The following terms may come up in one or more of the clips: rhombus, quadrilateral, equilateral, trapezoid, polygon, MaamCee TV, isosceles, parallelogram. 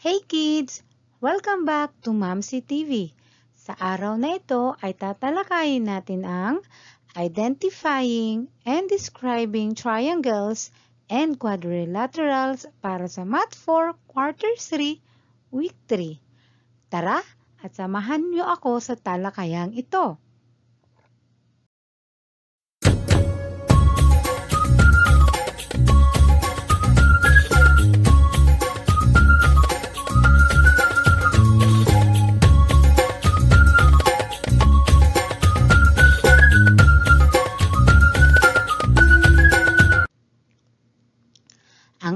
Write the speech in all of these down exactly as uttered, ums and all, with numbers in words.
Hey kids! Welcome back to MaamCee T V. Sa araw na ito ay tatalakayin natin ang identifying and describing triangles and quadrilaterals para sa Math four Quarter three, Week three. Tara at samahan niyo ako sa talakayang ito.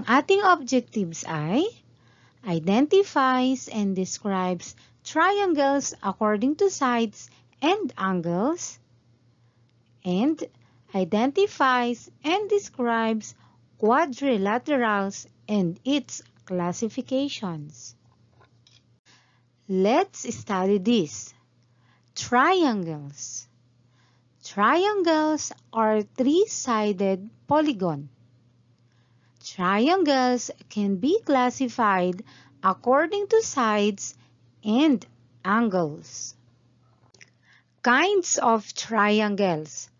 Ating objectives ay identifies and describes triangles according to sides and angles, and identifies and describes quadrilaterals and its classifications. Let's study this. Triangles. Triangles are three-sided polygons. Triangles can be classified according to sides and angles. Kinds of triangles.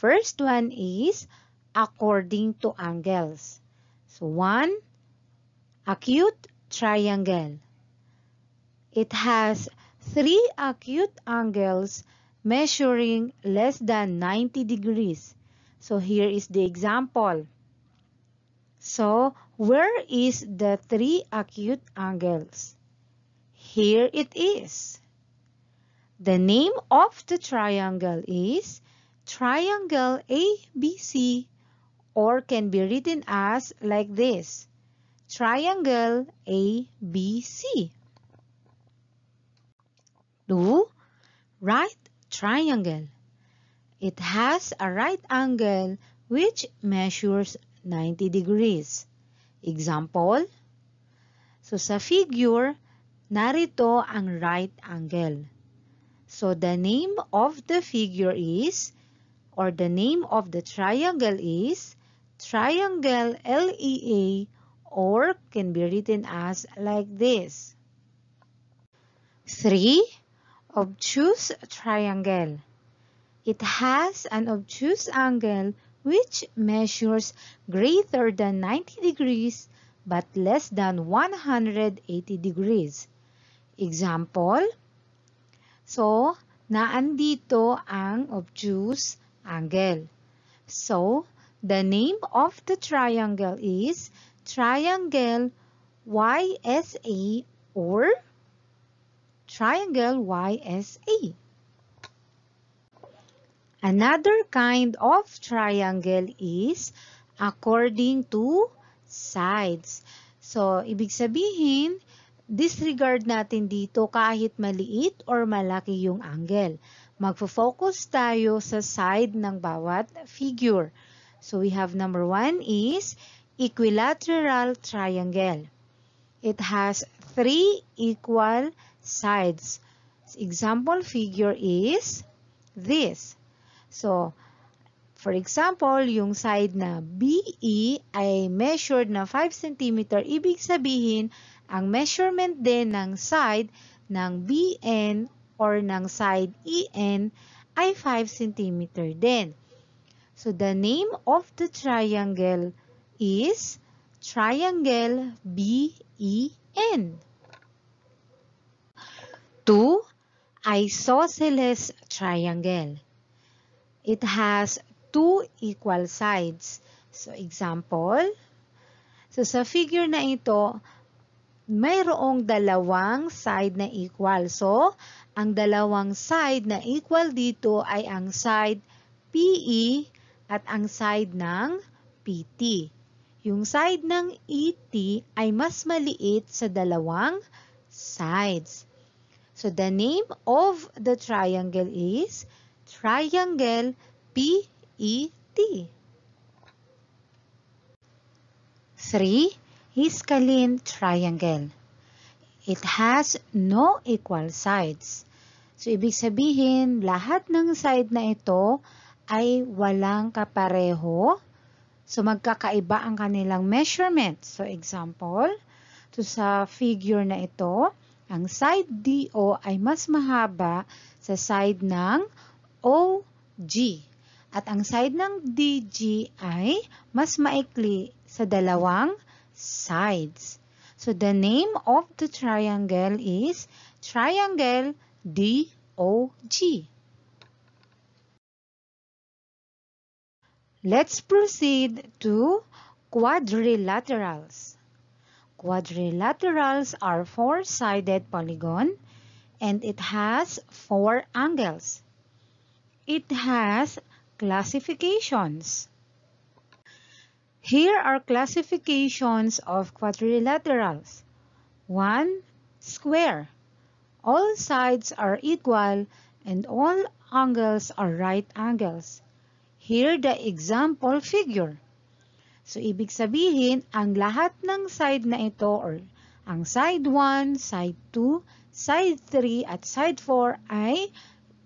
First one is according to angles. So one, acute triangle. It has three acute angles measuring less than ninety degrees. So here is the example. So, where is the three acute angles? Here it is. The name of the triangle is triangle A B C, or can be written as like this, triangle A B C. two. Right triangle. It has a right angle which measures ninety degrees. Example, so sa figure, narito ang right angle. So the name of the figure is, or the name of the triangle is, triangle L E A, or can be written as like this. three. Obtuse triangle. It has an obtuse angle which measures greater than ninety degrees but less than one hundred eighty degrees. Example, so naandito ang obtuse angle. So, the name of the triangle is triangle Y S A, or triangle Y S A. Another kind of triangle is according to sides. So, ibig sabihin, disregard natin dito kahit maliit or malaki yung angle. Magfo-focus tayo sa side ng bawat figure. So, we have number one is equilateral triangle. It has three equal sides. Example figure is this. So, for example, yung side na B E ay measured na five centimeters. Ibig sabihin, ang measurement din ng side ng B N or ng side E N ay five centimeters din. So, the name of the triangle is triangle B E N. two. Isosceles triangle. It has two equal sides. So, example, so sa figure na ito, mayroong dalawang side na equal. So, ang dalawang side na equal dito ay ang side P E at ang side ng P T. Yung side ng E T ay mas maliit sa dalawang sides. So, the name of the triangle is triangle P E T. three. Iscalene triangle. It has no equal sides. So, ibig sabihin, lahat ng side na ito ay walang kapareho. So, magkakaiba ang kanilang measurement. So, example, to sa figure na ito, ang side D O ay mas mahaba sa side ng O G. At ang side ng D G ay mas maikli sa dalawang sides. So the name of the triangle is triangle D O G. Let's proceed to quadrilaterals. Quadrilaterals are four-sided polygon and it has four angles. It has classifications. Here are classifications of quadrilaterals. one. Square. All sides are equal and all angles are right angles. Here the example figure. So, ibig sabihin, ang lahat ng side na ito, or ang side one, side two, side three, at side four ay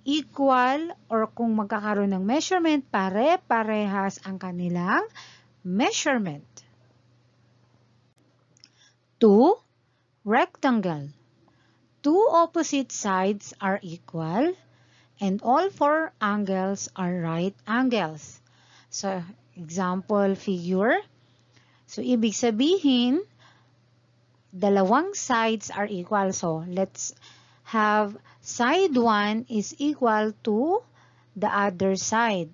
equal, or kung magkakaroon ng measurement, pare-parehas ang kanilang measurement. two. Rectangle. Two opposite sides are equal, and all four angles are right angles. So, example figure. So, ibig sabihin, dalawang sides are equal. So, let's have side one is equal to the other side.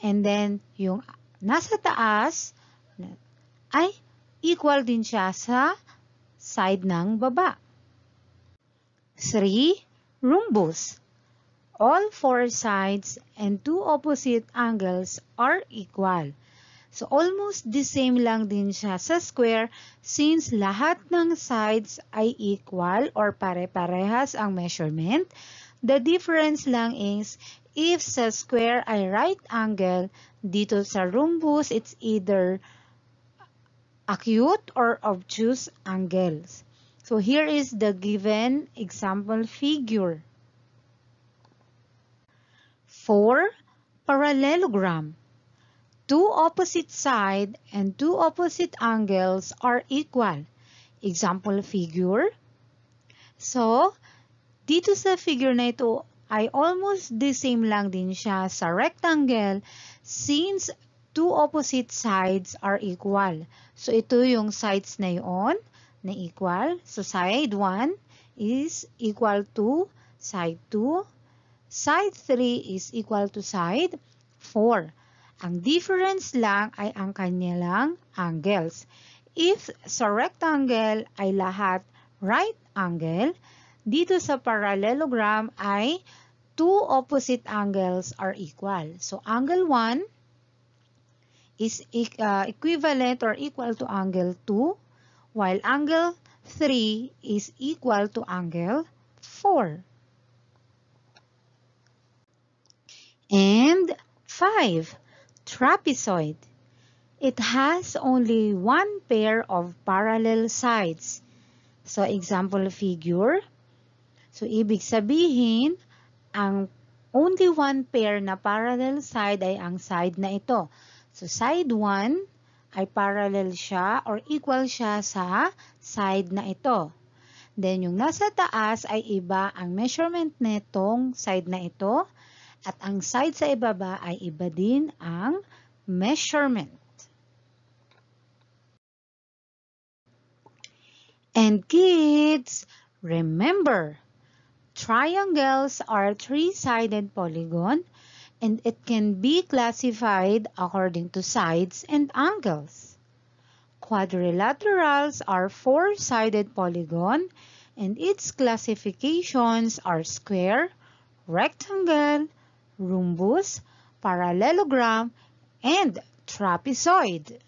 And then, yung nasa taas ay equal din siya sa side ng baba. three. Rhombus. All four sides and two opposite angles are equal. So, almost the same lang din siya sa square since lahat ng sides ay equal or pare-parehas ang measurement. The difference lang is if sa square ay right angle, dito sa rhombus, it's either acute or obtuse angles. So, here is the given example figure. four. Parallelogram. Two opposite sides and two opposite angles are equal. Example figure. So, dito sa figure na ito ay almost the same lang din siya sa rectangle since two opposite sides are equal. So, ito yung sides na yun na equal. So, side one is equal to side two. Side three is equal to side four. Ang difference lang ay ang kanilang angles. If sa rectangle ay lahat right angle, dito sa parallelogram ay two opposite angles are equal. So, angle one is uh, equivalent or equal to angle two, while angle three is equal to angle four. And five. Trapezoid. It has only one pair of parallel sides. So, example figure. So, ibig sabihin, ang only one pair na parallel side ay ang side na ito. So, side one ay parallel siya or equal siya sa side na ito. Then, yung nasa taas ay iba ang measurement netong side na ito. At ang side sa ibaba ay iba din ang measurement. And kids, remember, triangles are three-sided polygon and it can be classified according to sides and angles. Quadrilaterals are four-sided polygon and its classifications are square, rectangle, rhombus, parallelogram, and trapezoid.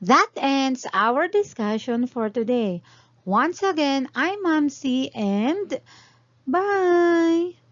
That ends our discussion for today. Once again, I'm MaamCee and bye!